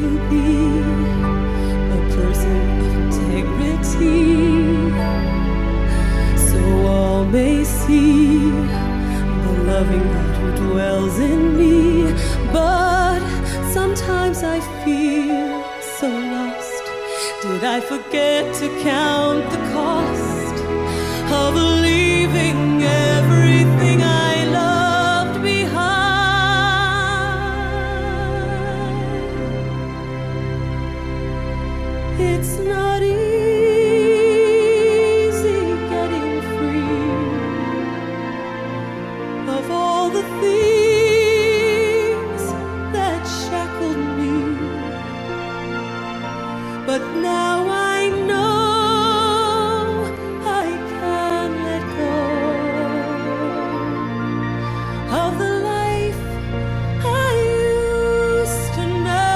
to be a person of integrity, so all may see the loving God who dwells in me. But sometimes I feel so lost. Did I forget to count the cost of leaving everything I It's not easy getting free of all the things that shackled me, but now I know I can let go of the life I used to know.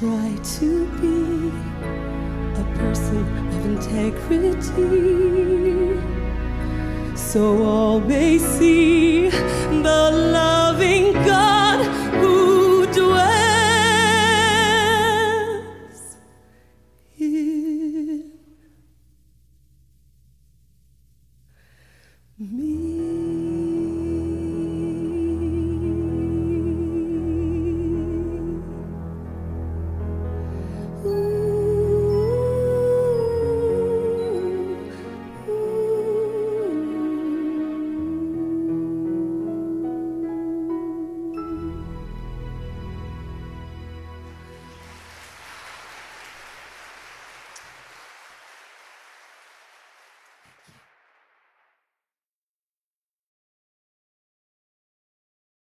Try to be a person of integrity, so all may see the loving God.